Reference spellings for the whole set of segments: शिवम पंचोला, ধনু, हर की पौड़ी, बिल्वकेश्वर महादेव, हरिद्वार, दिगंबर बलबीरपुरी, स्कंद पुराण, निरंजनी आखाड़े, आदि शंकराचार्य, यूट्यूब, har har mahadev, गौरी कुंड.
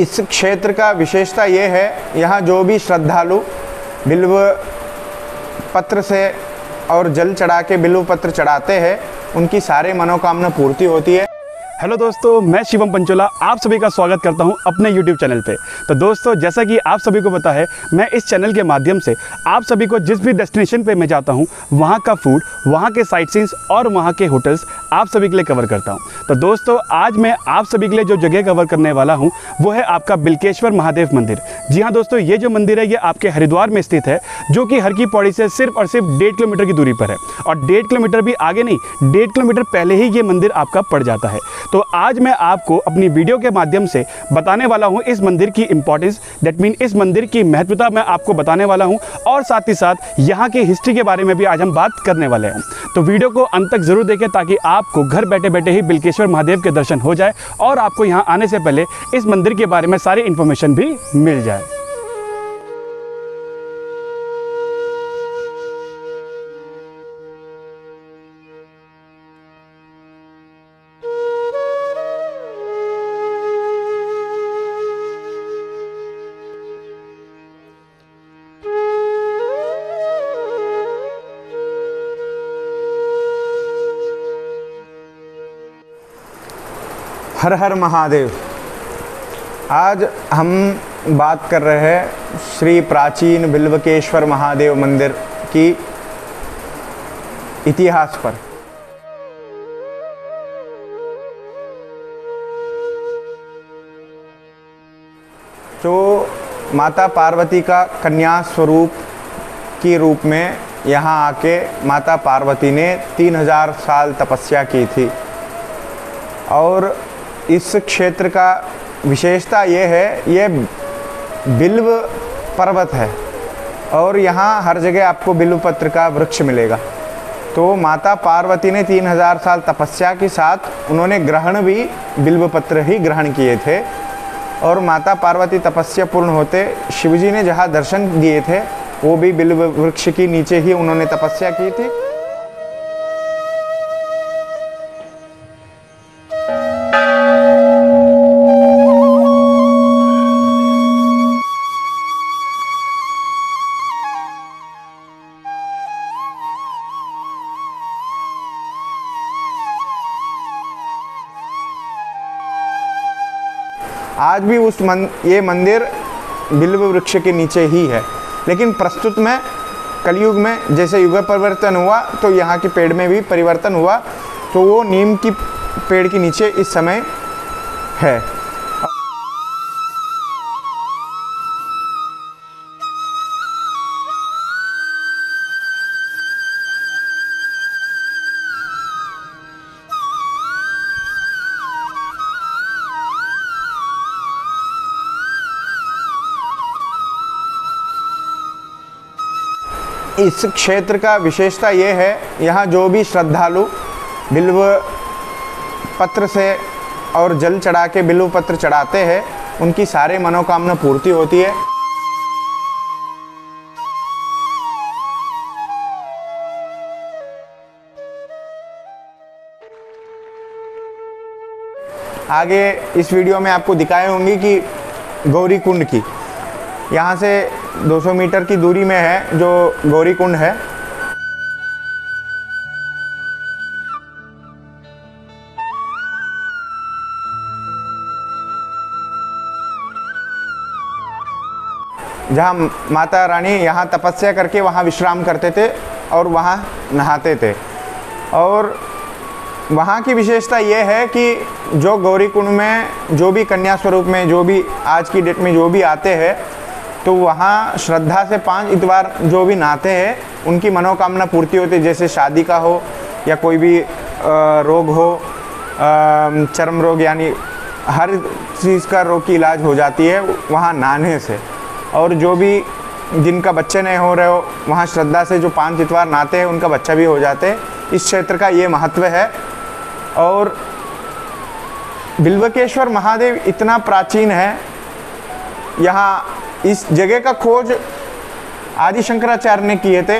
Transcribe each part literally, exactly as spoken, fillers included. इस क्षेत्र का विशेषता ये है, यहाँ जो भी श्रद्धालु बिल्व पत्र से और जल चढ़ा के बिल्व पत्र चढ़ाते हैं उनकी सारे मनोकामना पूर्ति होती है। हेलो दोस्तों, मैं शिवम पंचोला आप सभी का स्वागत करता हूं अपने यूट्यूब चैनल पे। तो दोस्तों, जैसा कि आप सभी को पता है, मैं इस चैनल के माध्यम से आप सभी को जिस भी डेस्टिनेशन पे मैं जाता हूं वहां का फूड, वहां के साइट सीन्स और वहां के होटल्स आप सभी के लिए कवर करता हूं। तो दोस्तों, आज मैं आप सभी के लिए जो जगह कवर करने वाला हूँ वो है आपका बिल्वकेश्वर महादेव मंदिर। जी हाँ दोस्तों, ये जो मंदिर है ये आपके हरिद्वार में स्थित है, जो कि हर की पौड़ी से सिर्फ और सिर्फ डेढ़ किलोमीटर की दूरी पर है। और डेढ़ किलोमीटर भी आगे नहीं, डेढ़ किलोमीटर पहले ही ये मंदिर आपका पड़ जाता है। तो आज मैं आपको अपनी वीडियो के माध्यम से बताने वाला हूं इस मंदिर की इंपॉर्टेंस, दैट मीन इस मंदिर की महत्वता मैं आपको बताने वाला हूं, और साथ ही साथ यहां की हिस्ट्री के बारे में भी आज हम बात करने वाले हैं। तो वीडियो को अंत तक जरूर देखें ताकि आपको घर बैठे बैठे ही बिल्वकेश्वर महादेव के दर्शन हो जाए और आपको यहाँ आने से पहले इस मंदिर के बारे में सारी इंफॉर्मेशन भी मिल जाए। हर हर महादेव। आज हम बात कर रहे हैं श्री प्राचीन बिल्वकेश्वर महादेव मंदिर की इतिहास पर। जो माता पार्वती का कन्या स्वरूप के रूप में यहाँ आके माता पार्वती ने तीन हज़ार साल तपस्या की थी। और इस क्षेत्र का विशेषता ये है, ये बिल्व पर्वत है और यहाँ हर जगह आपको बिल्व पत्र का वृक्ष मिलेगा। तो माता पार्वती ने तीन हज़ार साल तपस्या के साथ उन्होंने ग्रहण भी बिल्व पत्र ही ग्रहण किए थे। और माता पार्वती तपस्या पूर्ण होते शिवजी ने जहाँ दर्शन दिए थे वो भी बिल्व वृक्ष के नीचे ही उन्होंने तपस्या की थी। आज भी उस मन, ये मंदिर बिल्व वृक्ष के नीचे ही है, लेकिन प्रस्तुत में कलयुग में जैसे युग परिवर्तन हुआ तो यहाँ के पेड़ में भी परिवर्तन हुआ, तो वो नीम की पेड़ के नीचे इस समय है। इस क्षेत्र का विशेषता ये है, यहाँ जो भी श्रद्धालु बिल्व पत्र से और जल चढ़ा के बिल्व पत्र चढ़ाते हैं उनकी सारे मनोकामना पूर्ति होती है। आगे इस वीडियो में आपको दिखाए होंगे कि गौरी कुंड की, यहाँ से दो सौ मीटर की दूरी में है जो गौरी कुंड है। जहाँ माता रानी यहाँ तपस्या करके वहाँ विश्राम करते थे और वहाँ नहाते थे। और वहाँ की विशेषता ये है कि जो गौरी कुंड में जो भी कन्या स्वरूप में जो भी आज की डेट में जो भी आते हैं तो वहाँ श्रद्धा से पांच इतवार जो भी नहाते हैं उनकी मनोकामना पूर्ति होती है। जैसे शादी का हो या कोई भी रोग हो, चर्म रोग, यानी हर चीज़ का रोग की इलाज हो जाती है वहाँ नहाने से। और जो भी जिनका बच्चे नहीं हो रहे हो वहाँ श्रद्धा से जो पांच इतवार नहाते हैं उनका बच्चा भी हो जाते हैं। इस क्षेत्र का ये महत्व है। और बिल्वकेश्वर महादेव इतना प्राचीन है, यहाँ इस जगह का खोज आदि शंकराचार्य ने किए थे,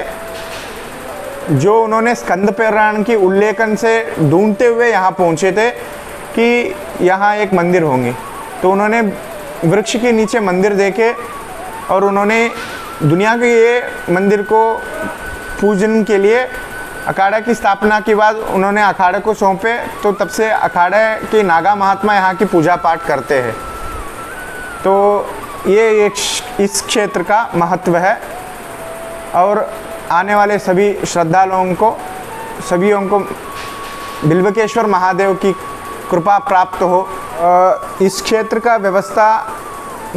जो उन्होंने स्कंद पुराण की उल्लेखन से ढूंढते हुए यहाँ पहुँचे थे कि यहाँ एक मंदिर होंगे। तो उन्होंने वृक्ष के नीचे मंदिर देखे और उन्होंने दुनिया के ये मंदिर को पूजन के लिए अखाड़ा की स्थापना के बाद उन्होंने अखाड़े को सौंपे। तो तब से अखाड़े के नागा महात्मा यहाँ की पूजा पाठ करते हैं। तो ये एक इस क्षेत्र का महत्व है और आने वाले सभी श्रद्धालुओं को सभी को बिल्वकेश्वर महादेव की कृपा प्राप्त हो। इस क्षेत्र का व्यवस्था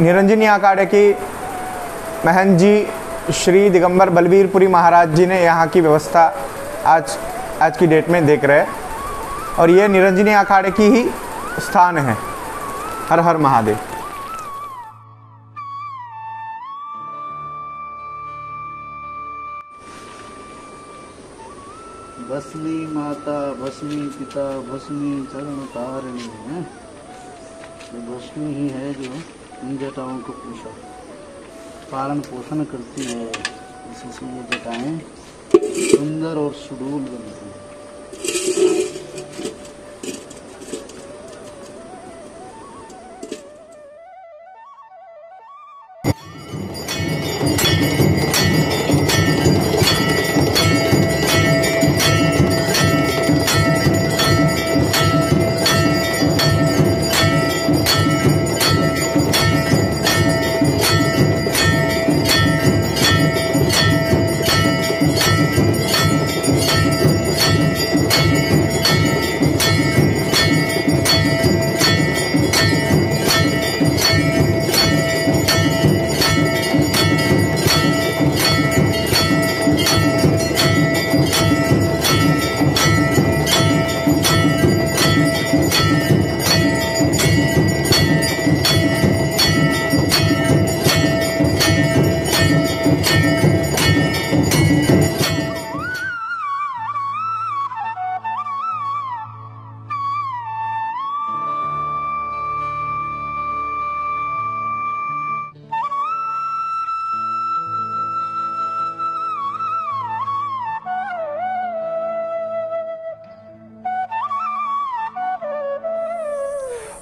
निरंजनी आखाड़े की महंत जी श्री दिगंबर बलबीरपुरी महाराज जी ने यहाँ की व्यवस्था आज आज की डेट में देख रहे हैं और ये निरंजनी आखाड़े की ही स्थान है। हर हर महादेव। भस्मी माता भस्मी पिता भस्मी चरण तारिणी है, तो भस्मी ही है जो इन जटाओं को पूषा पालन पोषण करती है। इसमें ये जटाएँ सुंदर और सुडूल बनती हैं।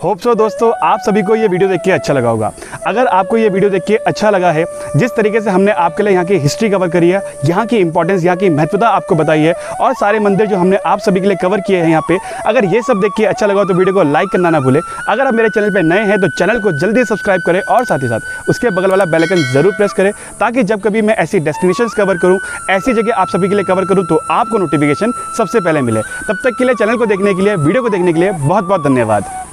होप सो दोस्तों आप सभी को ये वीडियो देख के अच्छा लगा होगा। अगर आपको ये वीडियो देख के अच्छा लगा है, जिस तरीके से हमने आपके लिए यहाँ की हिस्ट्री कवर करी है, यहाँ की इंपॉर्टेंस, यहाँ की महत्वता आपको बताई है और सारे मंदिर जो हमने आप सभी के लिए कवर किए हैं यहाँ पे, अगर ये सब देख के अच्छा लगा हो तो वीडियो को लाइक करना ना भूले। अगर आप मेरे चैनल पर नए हैं तो चैनल को जल्दी सब्सक्राइब करें और साथ ही साथ उसके बगल वाला बेल आइकन जरूर प्रेस करें, ताकि जब कभी मैं ऐसी डेस्टिनेशंस कवर करूँ, ऐसी जगह आप सभी के लिए कवर करूँ तो आपको नोटिफिकेशन सबसे पहले मिले। तब तक के लिए चैनल को देखने के लिए, वीडियो को देखने के लिए बहुत बहुत धन्यवाद।